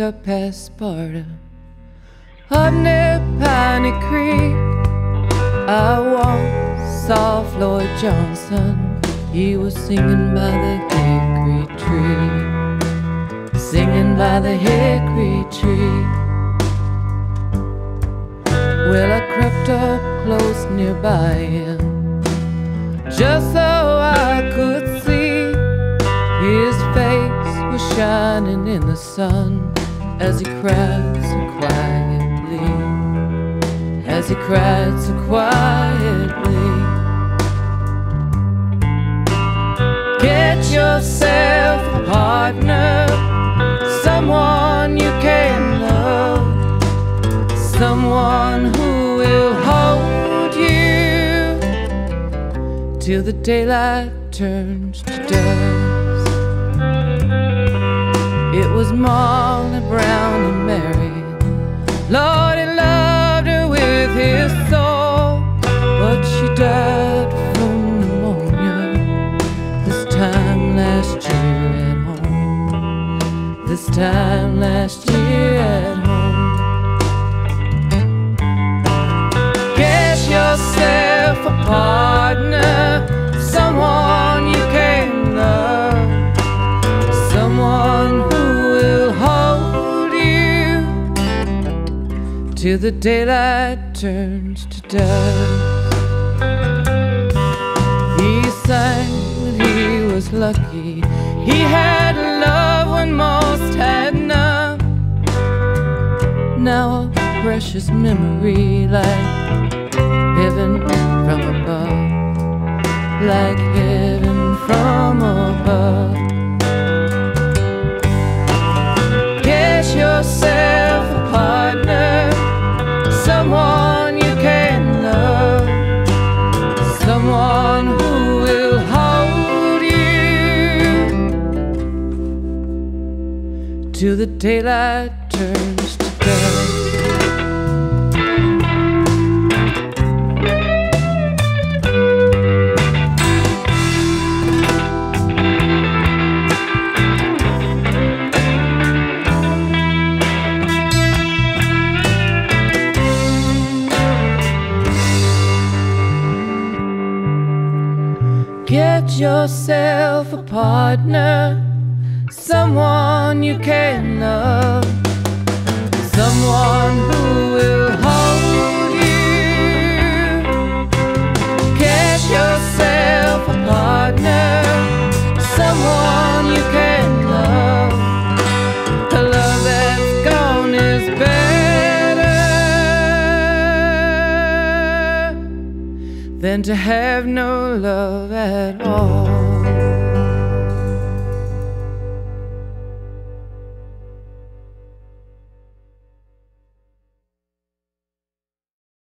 up past Sparta, up near Piney Creek. I once saw Floyd Johnson. He was singing by the hickory tree, singing by the hickory tree. Well, I crept up close nearby him, just so I could see. His face was shining in the sun as he cried so quietly, as he cried so quietly. Get yourself a partner, someone you can love, someone who will hold you till the daylight turns to dusk. It was Molly Brown and Mary. Lord, he loved her with his soul, but she died from pneumonia this time last year at home, this time last year at home. Get yourself a partner, someone you can love, someone who till the daylight turns to dusk. He sang when he was lucky, he had love when most had none. Now a precious memory, like heaven from above, like heaven from above. Get yourself a partner, someone you can love, someone who will hold you till the daylight turns to dusk. Get yourself a partner, someone you can love, someone who will hold you. Get yourself a partner, someone you can love. The love that's gone is better than to have no love at all.